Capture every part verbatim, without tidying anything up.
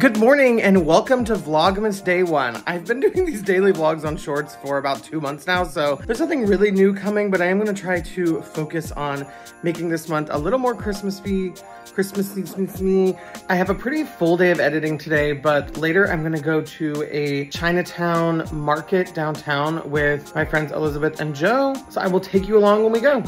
Good morning and welcome to Vlogmas Day One. I've been doing these daily vlogs on Shorts for about two months now, so there's nothing really new coming, but I am gonna try to focus on making this month a little more Christmas-y, Christmas-y. I have a pretty full day of editing today, but later I'm gonna go to a Chinatown market downtown with my friends Elizabeth and Joe, so I will take you along when we go.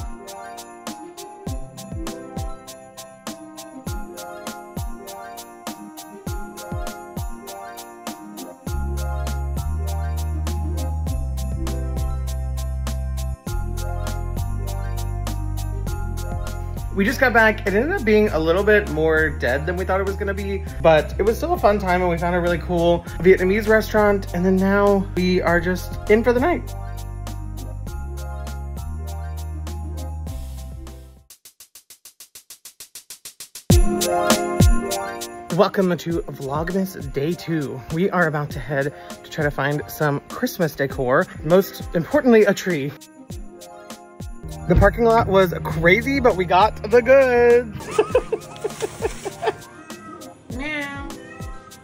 We just got back. It ended up being a little bit more dead than we thought it was gonna be, but it was still a fun time and we found a really cool Vietnamese restaurant, and then now we are just in for the night. Welcome to Vlogmas Day Two. We are about to head to try to find some Christmas decor, most importantly, a tree. The parking lot was crazy, but we got the goods. Meow.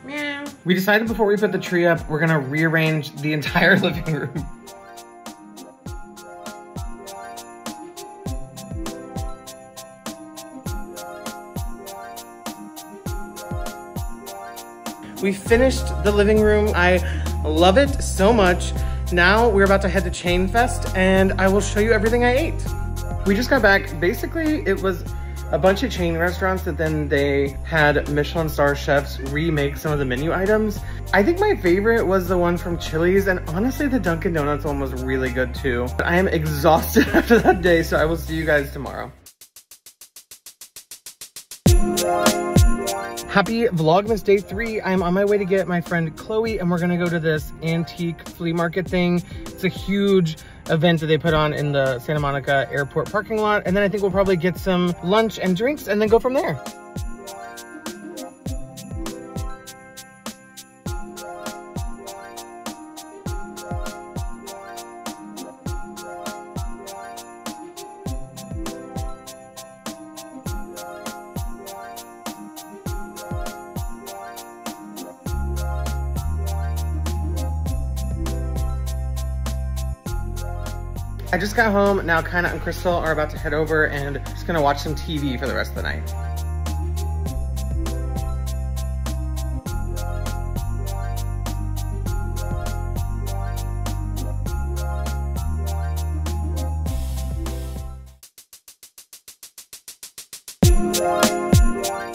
Meow. We decided before we put the tree up, we're gonna rearrange the entire living room. We finished the living room. I love it so much. Now we're about to head to Chain Fest and I will show you everything I ate. We just got back. Basically, it was a bunch of chain restaurants that then they had Michelin star chefs remake some of the menu items. I think my favorite was the one from Chili's, and honestly, the Dunkin' Donuts one was really good too. But I am exhausted after that day, so I will see you guys tomorrow. Happy Vlogmas Day Three. I'm on my way to get my friend Chloe and we're gonna go to this antique flea market thing. It's a huge event that they put on in the Santa Monica Airport parking lot. And then I think we'll probably get some lunch and drinks and then go from there. I just got home. Now Kaina and Crystal are about to head over and just gonna watch some T V for the rest of the night.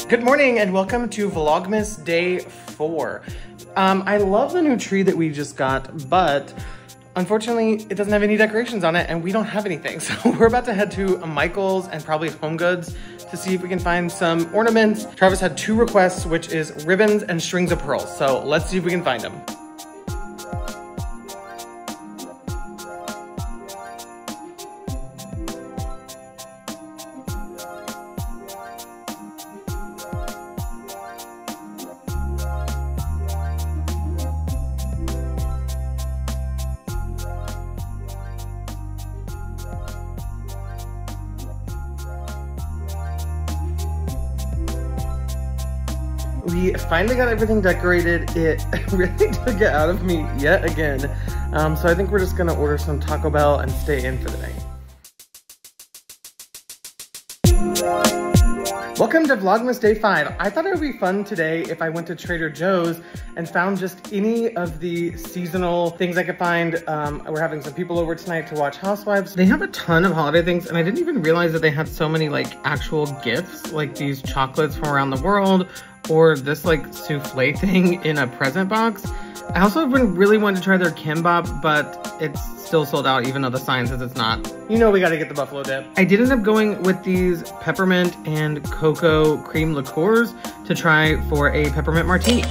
Good morning and welcome to Vlogmas Day Four. Um, I love the new tree that we just got, but unfortunately, it doesn't have any decorations on it and we don't have anything. So we're about to head to Michael's and probably Home Goods to see if we can find some ornaments. Travis had two requests, which is ribbons and strings of pearls. So let's see if we can find them. We finally got everything decorated. It really took it out of me yet again. Um, so I think we're just gonna order some Taco Bell and stay in for the night. Welcome to Vlogmas Day Five. I thought it would be fun today if I went to Trader Joe's and found just any of the seasonal things I could find. Um, we're having some people over tonight to watch Housewives. They have a ton of holiday things and I didn't even realize that they had so many like actual gifts, like these chocolates from around the world, or this like souffle thing in a present box. I also have been really wanting to try their kimbap, but it's still sold out even though the sign says it's not. You know we gotta get the buffalo dip. I did end up going with these peppermint and cocoa cream liqueurs to try for a peppermint martini.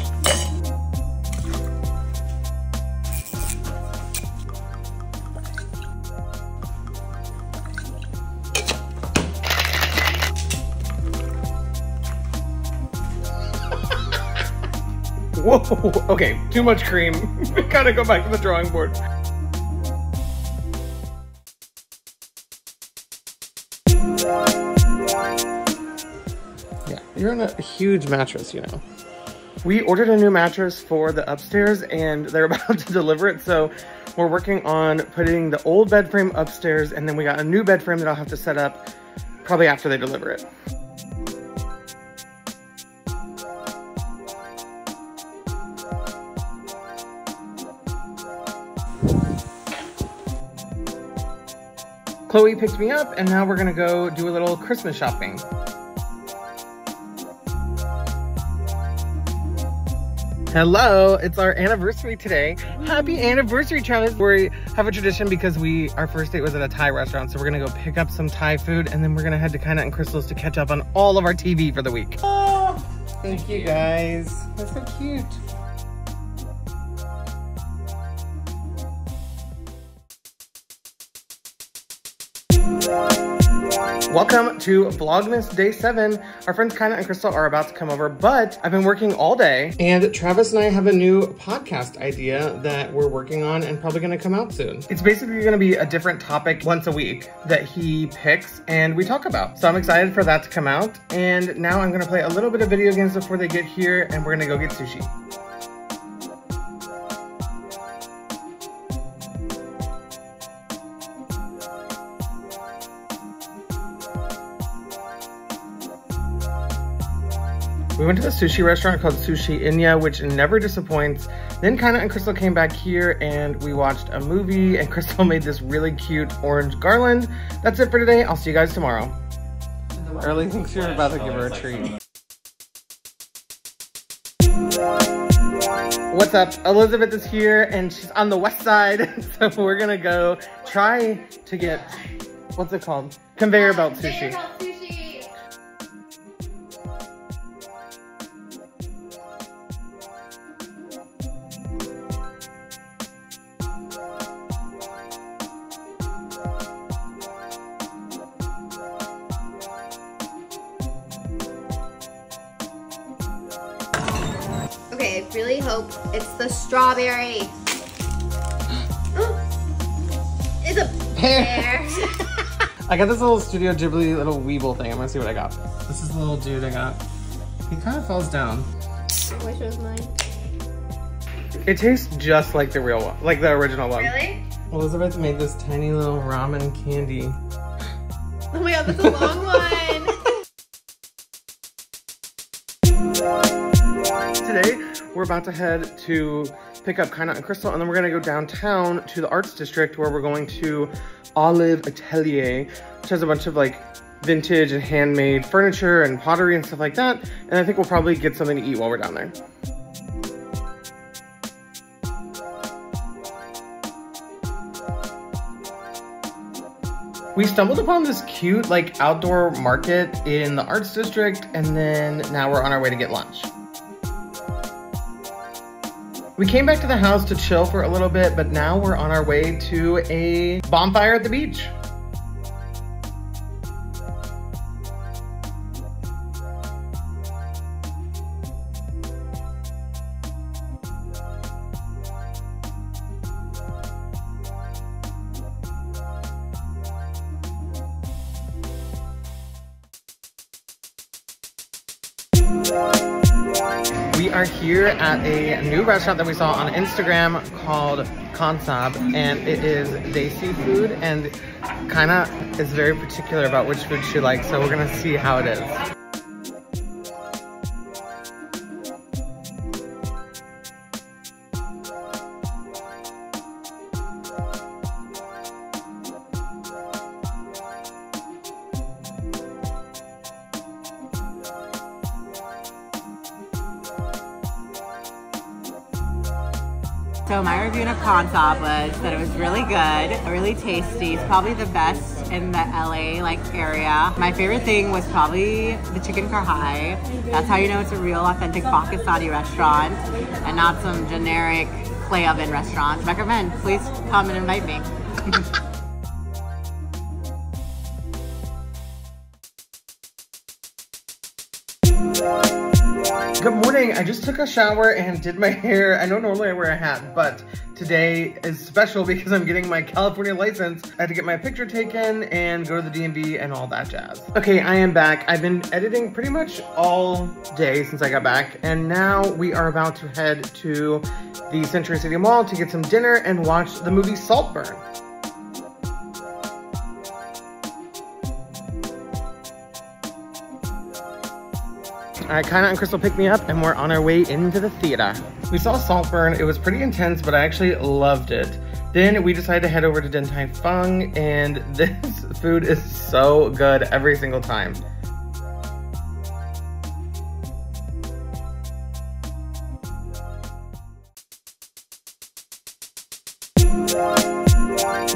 Whoa, okay, too much cream. We gotta go back to the drawing board. Yeah, you're in a huge mattress, you know. We ordered a new mattress for the upstairs and they're about to deliver it. So we're working on putting the old bed frame upstairs, and then we got a new bed frame that I'll have to set up probably after they deliver it. Chloe picked me up and now we're gonna go do a little Christmas shopping. Hello, it's our anniversary today. Happy anniversary, Travis. We have a tradition because we, our first date was at a Thai restaurant. So we're gonna go pick up some Thai food and then we're gonna head to Kinda and Crystal's to catch up on all of our T V for the week. Oh, thank you guys. That's so cute. Welcome to Vlogmas Day seven. Our friends Kinda and Crystal are about to come over, but I've been working all day and Travis and I have a new podcast idea that we're working on and probably gonna come out soon. It's basically gonna be a different topic once a week that he picks and we talk about. So I'm excited for that to come out. And now I'm gonna play a little bit of video games before they get here and we're gonna go get sushi. We went to the sushi restaurant called Sushi Inya, which never disappoints. Then Kinda and Crystal came back here and we watched a movie and Crystal made this really cute orange garland. That's it for today. I'll see you guys tomorrow. Early thinks you're about to give her a treat. What's up? Elizabeth is here and she's on the west side. So we're gonna go try to get, what's it called? Conveyor belt sushi. Okay, I really hope it's the strawberry. It's a pear. I got this little Studio Ghibli little Weeble thing. I'm gonna see what I got. This is the little dude I got. He kind of falls down. Which was mine? It tastes just like the real one, like the original one. Really? Elizabeth made this tiny little ramen candy. Oh my god, that's a long one. Today, we're about to head to pick up Kinda and Crystal, and then we're gonna go downtown to the Arts District where we're going to Olive Atelier, which has a bunch of like vintage and handmade furniture and pottery and stuff like that. And I think we'll probably get something to eat while we're down there. We stumbled upon this cute like outdoor market in the Arts District, and then now we're on our way to get lunch. We came back to the house to chill for a little bit, but now we're on our way to a bonfire at the beach. Here at a new restaurant that we saw on Instagram called Kansab, and it is desi food, and Kinda is very particular about which food she likes, so we're gonna see how it is. So my review of Kansab was that it was really good, really tasty. It's probably the best in the L A like area. My favorite thing was probably the chicken karhai. That's how you know it's a real authentic Pakistani restaurant and not some generic clay oven restaurant. Recommend, please come and invite me. Good morning, I just took a shower and did my hair. I know normally I wear a hat, but Today is special because I'm getting my California license. I had to get my picture taken and go to the D M V and all that jazz. Okay, I am back. I've been editing pretty much all day since I got back, and now we are about to head to the Century City Mall to get some dinner and watch the movie Saltburn. Uh, Kaina and Crystal picked me up and we're on our way into the theater. We saw Saltburn, it was pretty intense, but I actually loved it. Then we decided to head over to Dentai Fung, and this food is so good every single time.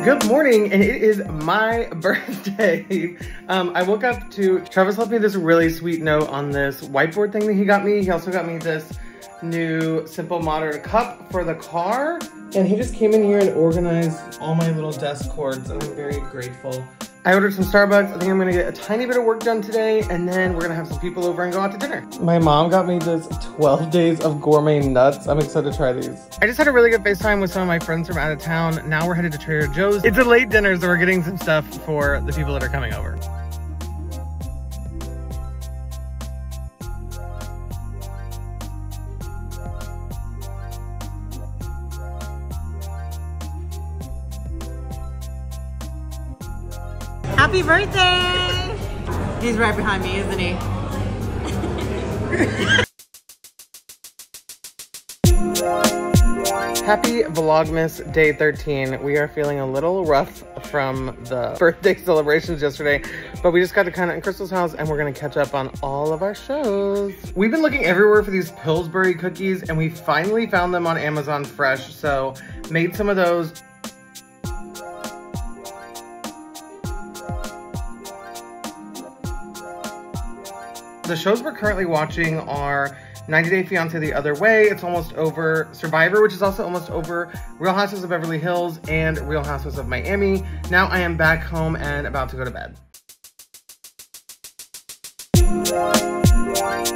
Good morning, and it is my birthday. Um, I woke up to, Travis left me this really sweet note on this whiteboard thing that he got me. He also got me this new Simple Modern cup for the car. And he just came in here and organized all my little desk cords, and I'm very grateful. I ordered some Starbucks. I think I'm gonna get a tiny bit of work done today, and then we're gonna have some people over and go out to dinner. My mom got me this twelve days of gourmet nuts. I'm excited to try these. I just had a really good FaceTime with some of my friends from out of town. Now we're headed to Trader Joe's. It's a late dinner, so we're getting some stuff for the people that are coming over. Happy birthday! He's right behind me, isn't he? Happy Vlogmas Day thirteen. We are feeling a little rough from the birthday celebrations yesterday, but we just got to Kaina and Crystal's house and we're gonna catch up on all of our shows. We've been looking everywhere for these Pillsbury cookies and we finally found them on Amazon Fresh, so made some of those. The shows we're currently watching are ninety day fiancé The Other Way, it's almost over, Survivor, which is also almost over, Real Housewives of Beverly Hills, and Real Housewives of Miami. Now I am back home and about to go to bed.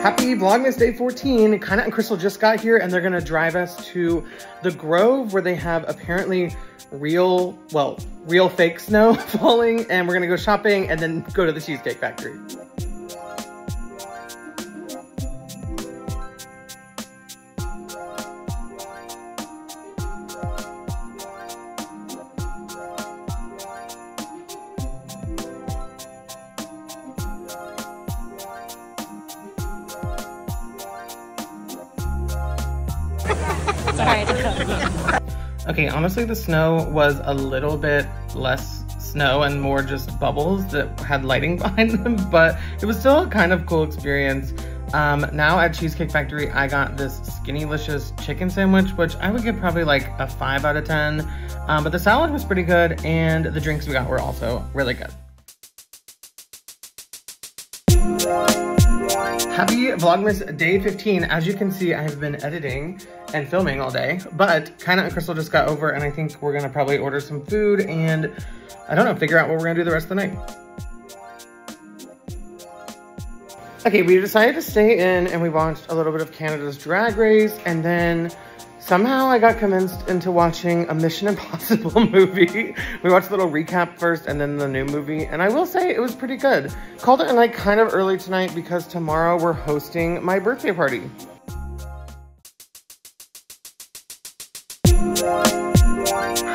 Happy Vlogmas Day fourteen. Kaina and Crystal just got here and they're gonna drive us to The Grove where they have apparently real, well, real fake snow falling, and we're gonna go shopping and then go to the Cheesecake Factory. Okay, honestly, the snow was a little bit less snow and more just bubbles that had lighting behind them, but it was still a kind of cool experience. Um, now at Cheesecake Factory, I got this Skinnylicious chicken sandwich, which I would give probably like a five out of ten, um, but the salad was pretty good, and the drinks we got were also really good. Happy Vlogmas Day fifteen. As you can see, I have been editing and filming all day, but Kaina and Crystal just got over and I think we're gonna probably order some food and I don't know, figure out what we're gonna do the rest of the night. Okay, we decided to stay in and we watched a little bit of Canada's Drag Race, and then somehow I got convinced into watching a Mission Impossible movie. We watched a little recap first and then the new movie, and I will say it was pretty good. Called it a night kind of early tonight because tomorrow we're hosting my birthday party.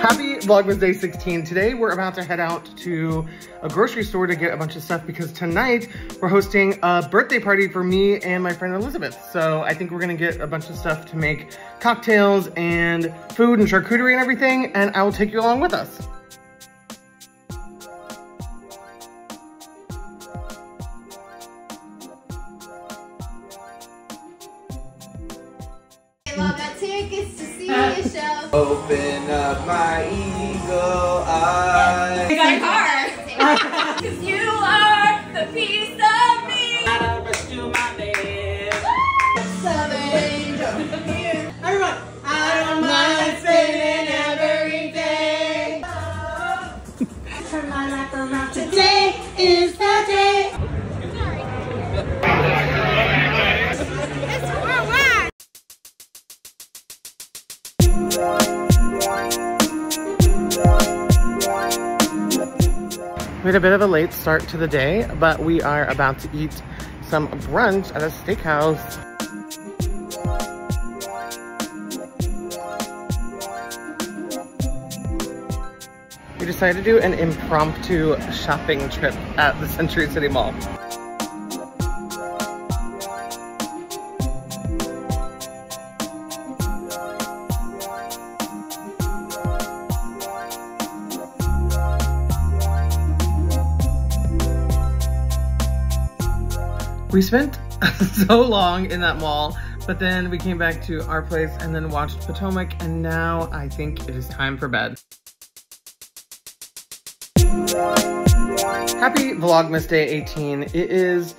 Happy Vlogmas Day sixteen. Today we're about to head out to a grocery store to get a bunch of stuff because tonight we're hosting a birthday party for me and my friend Elizabeth. So I think we're gonna get a bunch of stuff to make cocktails and food and charcuterie and everything, and I will take you along with us. Open up my eagle eye. I got a car. Cause you are the piece of me. I'll rescue my baby. Southern angel here. Everyone. I don't mind spending every day. Oh, turn my life around. Today is the day. Sorry. It's worldwide. It's a bit of a late start to the day, but we are about to eat some brunch at a steakhouse. We decided to do an impromptu shopping trip at the Century City Mall. We spent so long in that mall, but then we came back to our place and then watched Potomac, and now I think it is time for bed. Happy Vlogmas Day eighteen. It is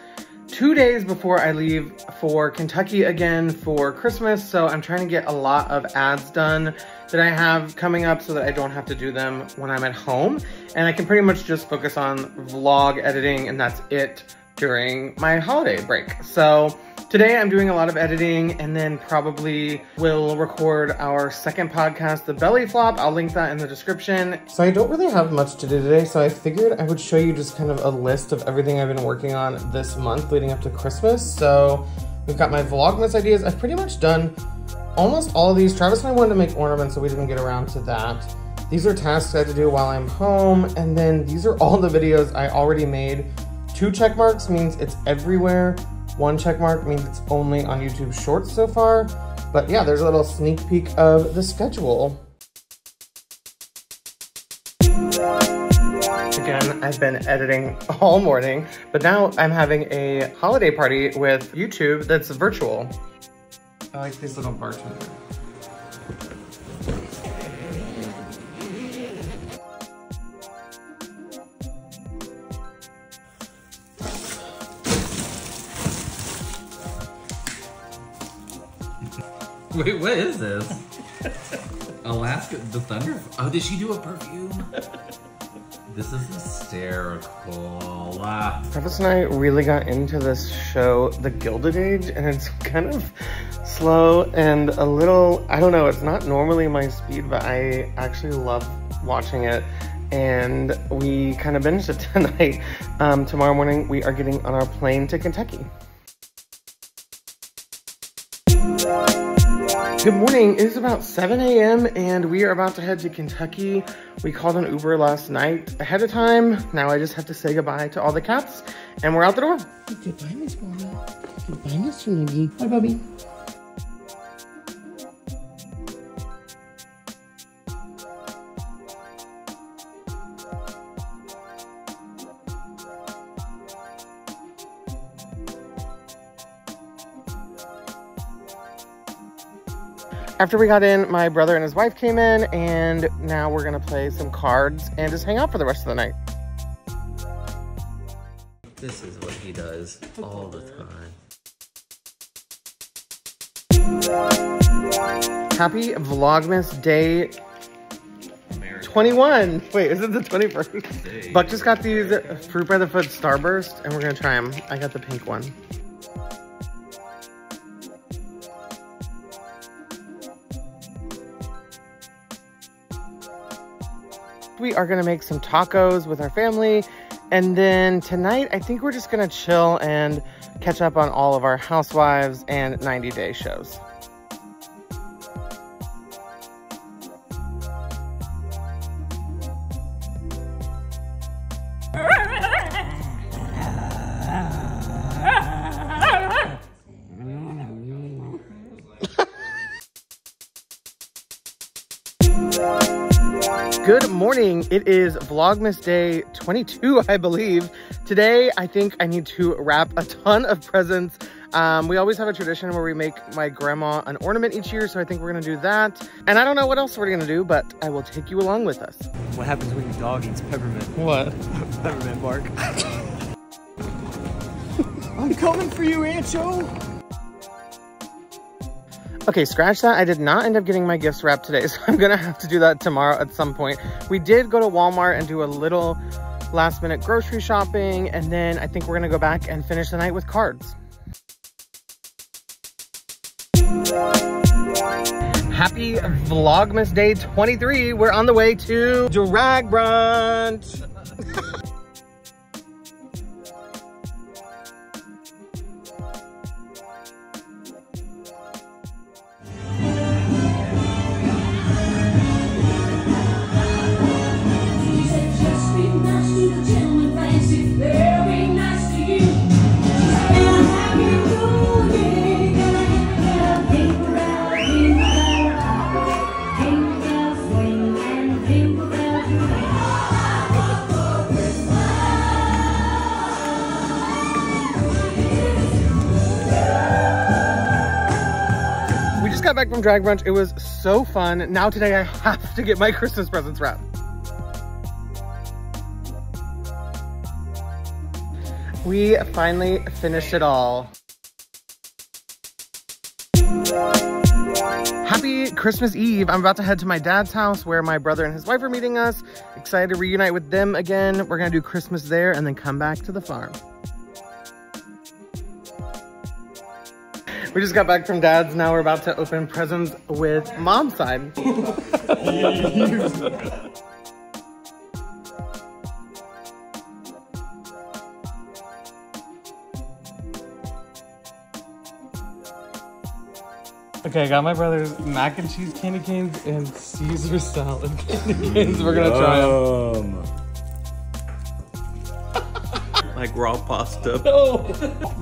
two days before I leave for Kentucky again for Christmas, so I'm trying to get a lot of ads done that I have coming up so that I don't have to do them when I'm at home. And I can pretty much just focus on vlog editing, and that's it during my holiday break. So today I'm doing a lot of editing, and then probably will record our second podcast, The Belly Flop. I'll link that in the description. So I don't really have much to do today, so I figured I would show you just kind of a list of everything I've been working on this month leading up to Christmas. So we've got my Vlogmas ideas. I've pretty much done almost all of these. Travis and I wanted to make ornaments, so we didn't get around to that. These are tasks I have to do while I'm home. And then these are all the videos I already made. Two check marks means it's everywhere. One check mark means it's only on YouTube Shorts so far. But yeah, there's a little sneak peek of the schedule. Again, I've been editing all morning, but now I'm having a holiday party with YouTube that's virtual. I like this little bartender. Wait, what is this? Alaska, the thunder? Oh, did she do a perfume? This is hysterical. Ah. Travis and I really got into this show, The Gilded Age, and it's kind of slow and a little, I don't know, it's not normally my speed, but I actually love watching it. And we kind of binged it tonight. Um, tomorrow morning, we are getting on our plane to Kentucky. Good morning, it is about seven A M and we are about to head to Kentucky. We called an Uber last night ahead of time. Now I just have to say goodbye to all the cats and we're out the door. Goodbye, Miss Bobby. Goodbye, Mister Noogie. Bye, Bobby. After we got in, my brother and his wife came in, and now we're gonna play some cards and just hang out for the rest of the night. This is what he does all the time. Happy Vlogmas Day twenty-one. Wait, is it the twenty-first? Buck just got these Fruit by the Foot Starburst, and we're gonna try them. I got the pink one. We are gonna make some tacos with our family, and then tonight I think we're just gonna chill and catch up on all of our Housewives and ninety day shows. Good morning, it is Vlogmas Day twenty-two, I believe. Today, I think I need to wrap a ton of presents. Um, we always have a tradition where we make my grandma an ornament each year, so I think we're gonna do that. And I don't know what else we're gonna do, but I will take you along with us. What happens when your dog eats peppermint? What? Peppermint bark. I'm coming for you, Ancho. Okay, scratch that. I did not end up getting my gifts wrapped today, so I'm gonna have to do that tomorrow at some point. We did go to Walmart and do a little last minute grocery shopping, and then I think we're gonna go back and finish the night with cards. Happy Vlogmas Day twenty-three. We're on the way to Drag Brunch. Got back from drag brunch. It was so fun. Now today I have to get my Christmas presents wrapped. We finally finished it all. Happy Christmas Eve. I'm about to head to my dad's house where my brother and his wife are meeting us. Excited to reunite with them again. We're gonna do Christmas there and then come back to the farm. We just got back from dad's. Now we're about to open presents with mom's side. Okay, I got my brother's mac and cheese candy canes and Caesar salad candy canes. We're gonna try them. Like raw pasta. No!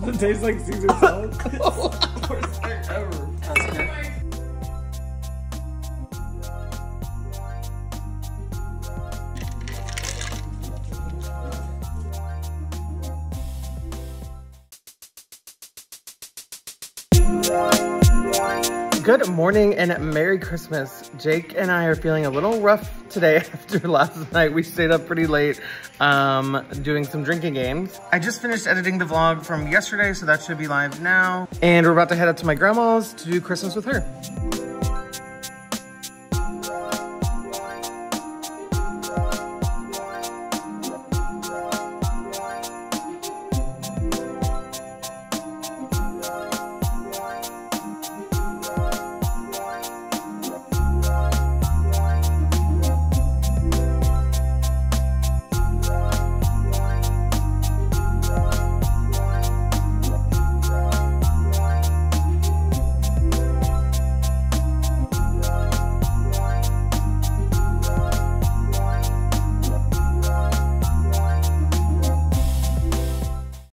Does it taste like Caesar salad? Oh. Worst night ever. Good morning and Merry Christmas. Jake and I are feeling a little rough today after last night. We stayed up pretty late um, doing some drinking games. I just finished editing the vlog from yesterday, so that should be live now. And we're about to head up to my grandma's to do Christmas with her.